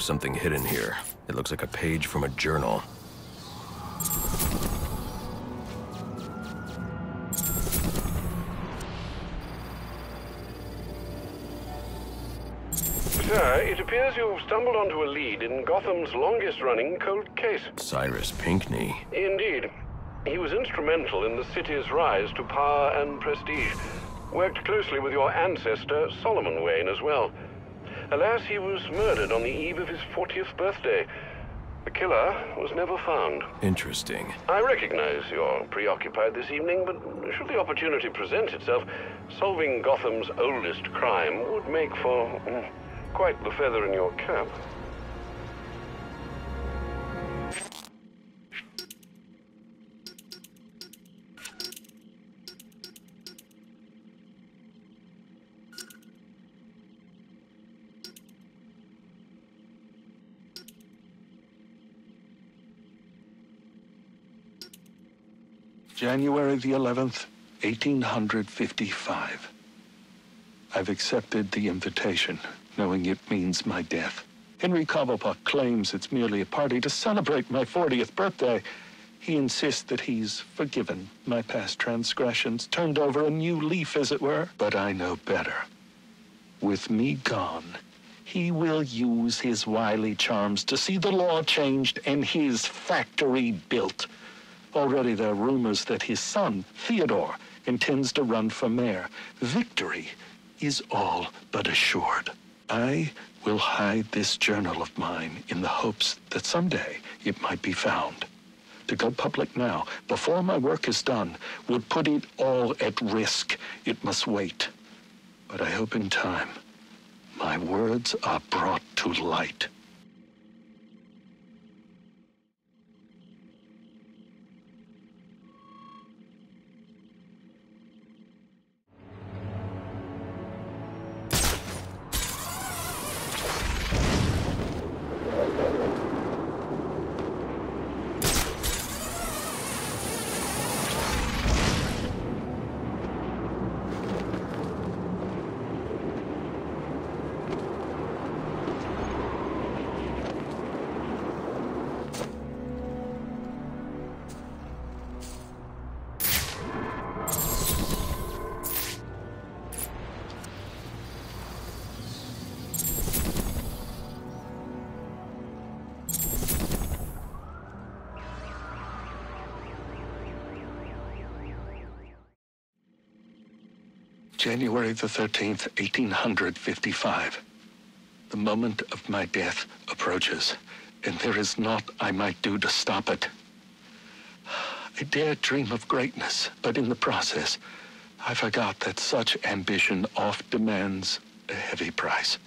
There's something hidden here. It looks like a page from a journal. Sir, it appears you've stumbled onto a lead in Gotham's longest-running cold case. Cyrus Pinkney. Indeed. He was instrumental in the city's rise to power and prestige. Worked closely with your ancestor, Solomon Wayne, as well. Alas, he was murdered on the eve of his 40th birthday. The killer was never found. Interesting. I recognize you're preoccupied this evening, but should the opportunity present itself, solving Gotham's oldest crime would make for quite the feather in your cap. January the 11th, 1855. I've accepted the invitation, knowing it means my death. Henry Cobblepot claims it's merely a party to celebrate my 40th birthday. He insists that he's forgiven my past transgressions, turned over a new leaf, as it were. But I know better. With me gone, he will use his wily charms to see the law changed and his factory built. Already there are rumors that his son, Theodore, intends to run for mayor. Victory is all but assured. I will hide this journal of mine in the hopes that someday it might be found. To go public now, before my work is done, would put it all at risk. It must wait. But I hope in time, my words are brought to light. January the 13th, 1855. The moment of my death approaches, and there is naught I might do to stop it. I dare dream of greatness, but in the process, I forgot that such ambition oft demands a heavy price.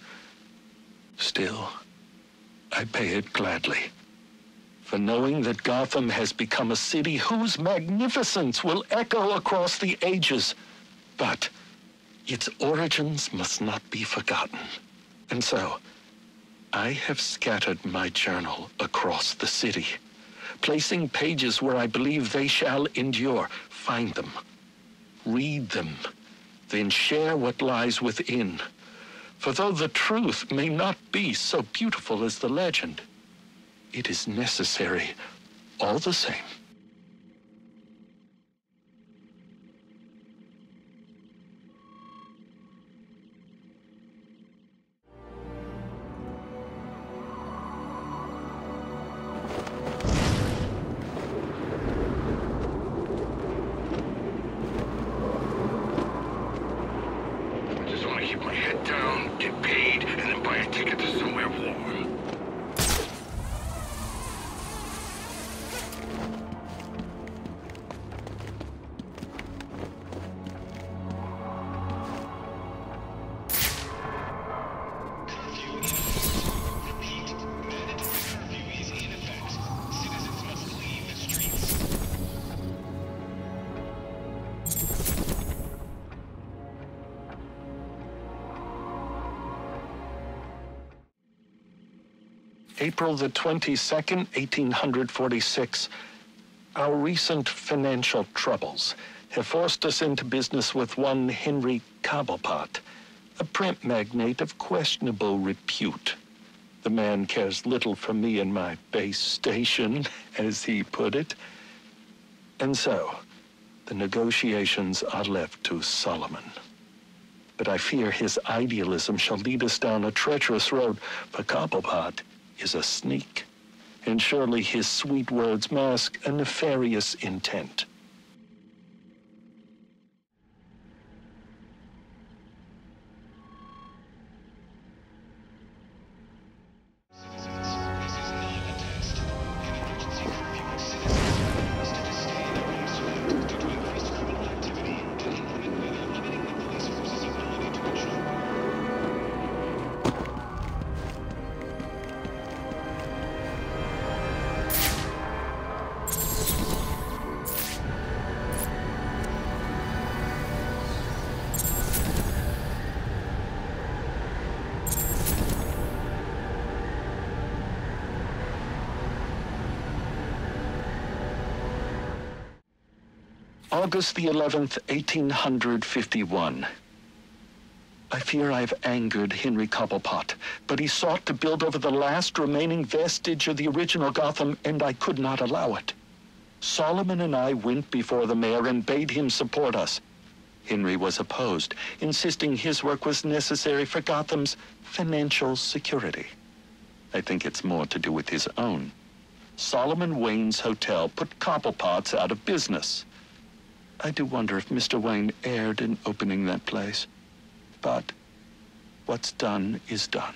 Still, I pay it gladly, for knowing that Gotham has become a city whose magnificence will echo across the ages. But its origins must not be forgotten. And so, I have scattered my journal across the city, placing pages where I believe they shall endure. Find them, read them, then share what lies within. For though the truth may not be so beautiful as the legend, it is necessary all the same. April the 22nd, 1846. Our recent financial troubles have forced us into business with one Henry Cobblepot, a print magnate of questionable repute. The man cares little for me and my base station, as he put it. And so, the negotiations are left to Solomon. But I fear his idealism shall lead us down a treacherous road, for Cobblepot is a sneak, and surely his sweet words mask a nefarious intent. August the 11th, 1851. I fear I've angered Henry Cobblepot, but he sought to build over the last remaining vestige of the original Gotham, and I could not allow it. Solomon and I went before the mayor and bade him support us. Henry was opposed, insisting his work was necessary for Gotham's financial security. I think it's more to do with his own. Solomon Wayne's hotel put Cobblepot's out of business. I do wonder if Mr. Wayne erred in opening that place. But what's done is done.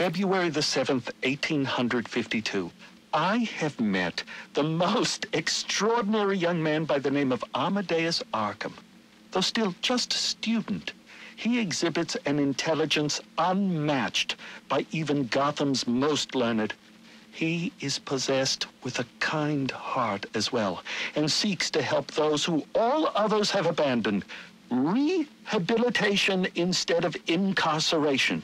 February the 7th, 1852, I have met the most extraordinary young man by the name of Amadeus Arkham. Though still just a student, he exhibits an intelligence unmatched by even Gotham's most learned. He is possessed with a kind heart as well, and seeks to help those who all others have abandoned. Rehabilitation instead of incarceration.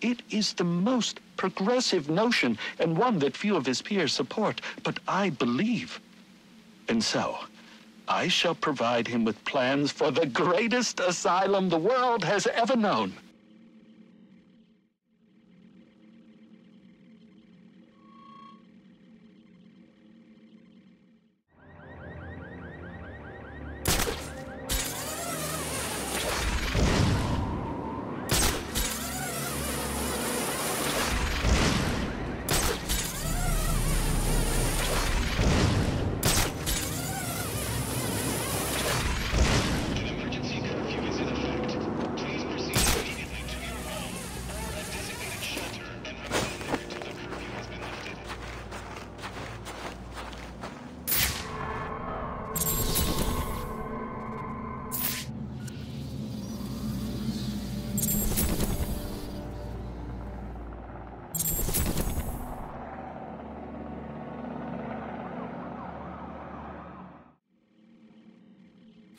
It is the most progressive notion, and one that few of his peers support, but I believe. And so, I shall provide him with plans for the greatest asylum the world has ever known.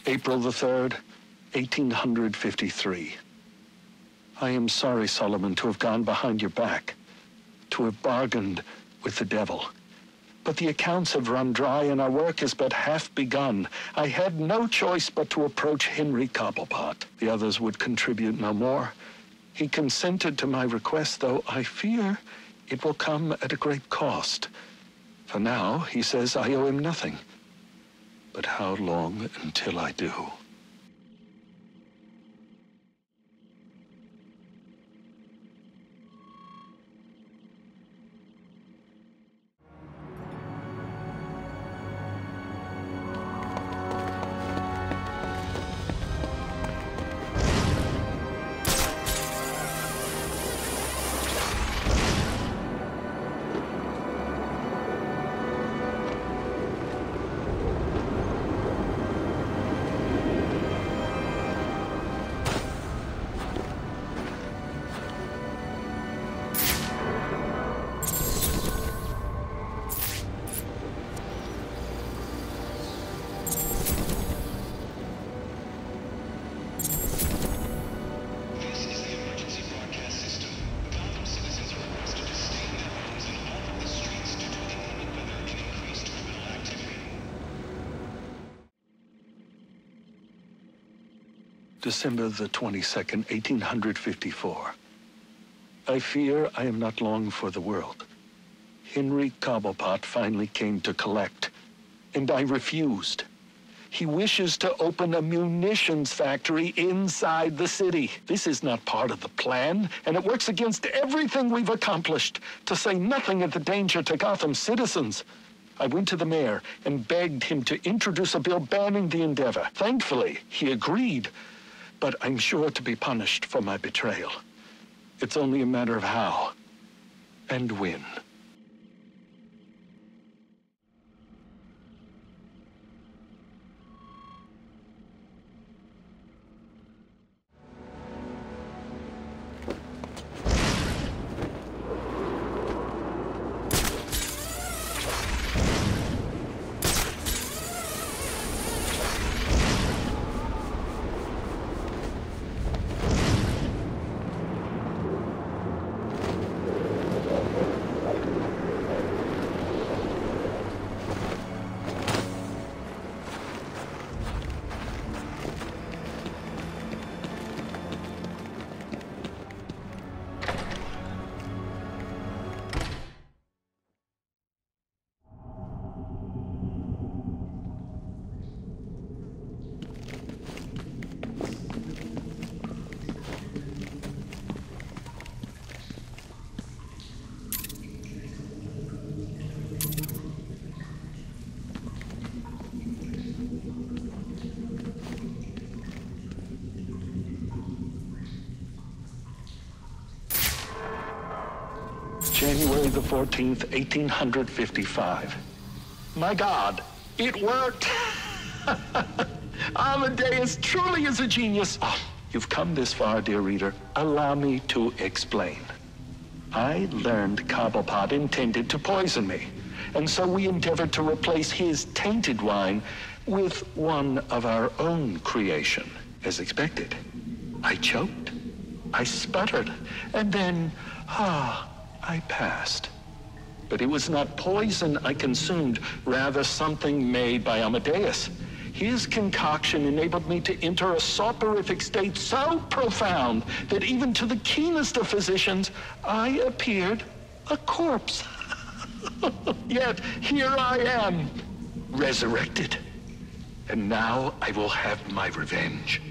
April the 3rd, 1853. I am sorry, Solomon, to have gone behind your back, to have bargained with the devil. But the accounts have run dry and our work is but half begun. I had no choice but to approach Henry Cobblepot. The others would contribute no more. He consented to my request, though I fear it will come at a great cost. For now, he says I owe him nothing. But how long until I do? December the 22nd, 1854. I fear I am not long for the world. Henry Cobblepot finally came to collect, and I refused. He wishes to open a munitions factory inside the city. This is not part of the plan, and it works against everything we've accomplished, to say nothing of the danger to Gotham's citizens. I went to the mayor and begged him to introduce a bill banning the endeavor. Thankfully, he agreed, but I'm sure to be punished for my betrayal. It's only a matter of how and when. January the 14th, 1855. My God, it worked! Amadeus truly is a genius. Oh, you've come this far, dear reader. Allow me to explain. I learned Cobblepot intended to poison me, and so we endeavored to replace his tainted wine with one of our own creation, as expected. I choked, I sputtered, and then, I passed. But it was not poison I consumed, rather something made by Amadeus. His concoction enabled me to enter a soporific state so profound that even to the keenest of physicians, I appeared a corpse. Yet here I am, resurrected. And now I will have my revenge.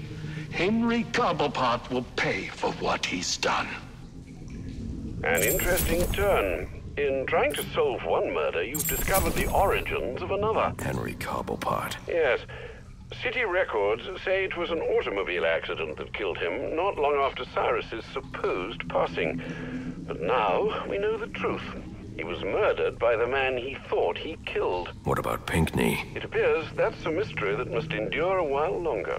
Henry Cobblepot will pay for what he's done. An interesting turn. In trying to solve one murder, you've discovered the origins of another. Henry Cobblepot. Yes. City records say it was an automobile accident that killed him, not long after Cyrus's supposed passing. But now we know the truth. He was murdered by the man he thought he killed. What about Pinkney? It appears that's a mystery that must endure a while longer.